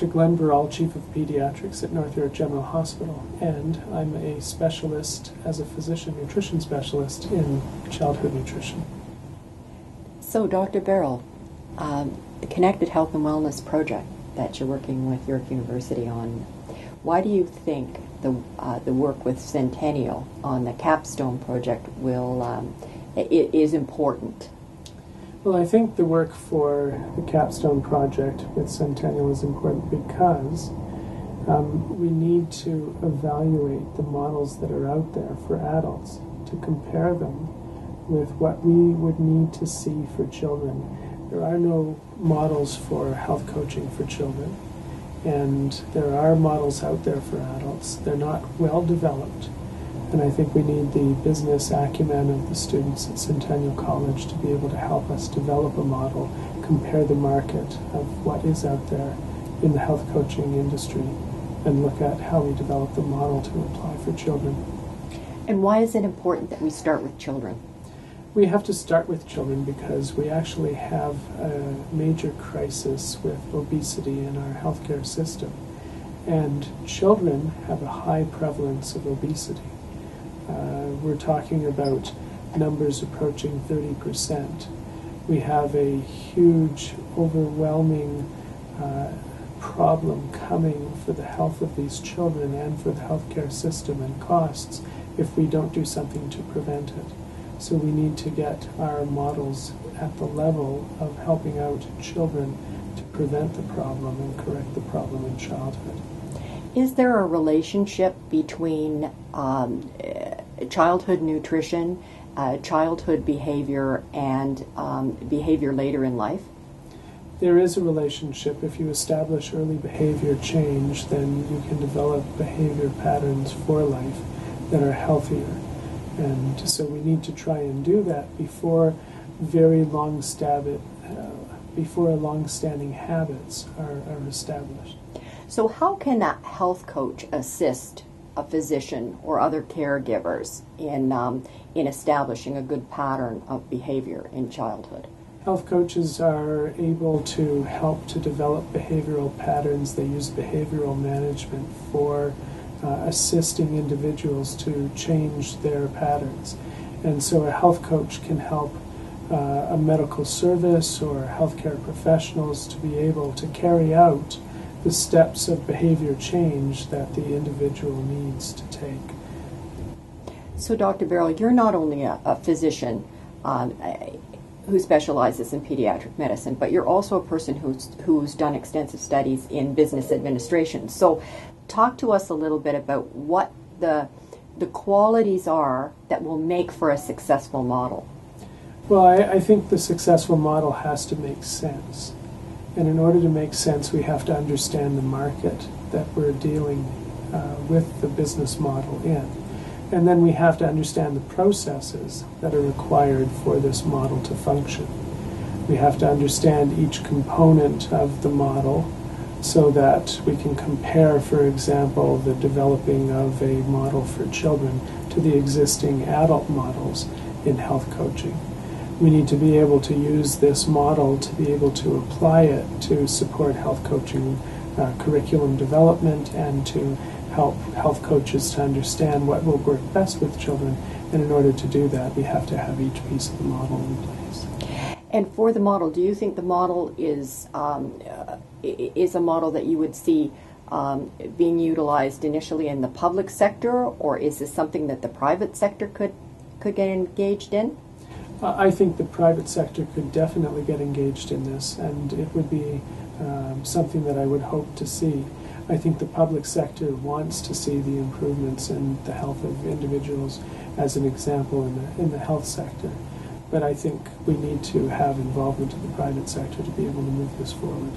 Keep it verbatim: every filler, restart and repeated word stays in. Doctor Glenn Berall, Chief of Pediatrics at North York General Hospital, and I'm a specialist as a physician nutrition specialist in childhood nutrition. So Doctor Berall, um, the Connected Health and Wellness Project that you're working with York University on, why do you think the, uh, the work with Centennial on the Capstone Project will um, it is important? Well, I think the work for the Capstone Project with Centennial is important because um, we need to evaluate the models that are out there for adults to compare them with what we would need to see for children. There are no models for health coaching for children, and there are models out there for adults. They're not well developed. And I think we need the business acumen of the students at Centennial College to be able to help us develop a model, compare the market of what is out there in the health coaching industry, and look at how we develop the model to apply for children. And why is it important that we start with children? We have to start with children because we actually have a major crisis with obesity in our healthcare system. And children have a high prevalence of obesity. Uh, we're talking about numbers approaching thirty percent. We have a huge, overwhelming uh, problem coming for the health of these children and for the healthcare system and costs if we don't do something to prevent it. So we need to get our models at the level of helping out children to prevent the problem and correct the problem in childhood. Is there a relationship between um, childhood nutrition, uh, childhood behavior, and um, behavior later in life? There is a relationship. If you establish early behavior change, then you can develop behavior patterns for life that are healthier. And so we need to try and do that before very long stab it, uh, before long-standing habits are, are established. So how can a health coach assist a physician or other caregivers in, um, in establishing a good pattern of behavior in childhood? Health coaches are able to help to develop behavioral patterns. They use behavioral management for uh, assisting individuals to change their patterns. And so a health coach can help uh, a medical service or healthcare professionals to be able to carry out the steps of behavior change that the individual needs to take. So Doctor Berall, you're not only a, a physician um, a, who specializes in pediatric medicine, but you're also a person who's, who's done extensive studies in business administration. So talk to us a little bit about what the, the qualities are that will make for a successful model. Well, I, I think the successful model has to make sense. And in order to make sense, we have to understand the market that we're dealing uh, with the business model in. And then we have to understand the processes that are required for this model to function. We have to understand each component of the model so that we can compare, for example, the developing of a model for children to the existing adult models in health coaching. We need to be able to use this model to be able to apply it to support health coaching uh, curriculum development and to help health coaches to understand what will work best with children. And in order to do that, we have to have each piece of the model in place. And for the model, do you think the model is, um, is a model that you would see um, being utilized initially in the public sector, or is this something that the private sector could, could get engaged in? I think the private sector could definitely get engaged in this, and it would be um, something that I would hope to see. I think the public sector wants to see the improvements in the health of individuals, as an example, in the, in the health sector. But I think we need to have involvement in the private sector to be able to move this forward.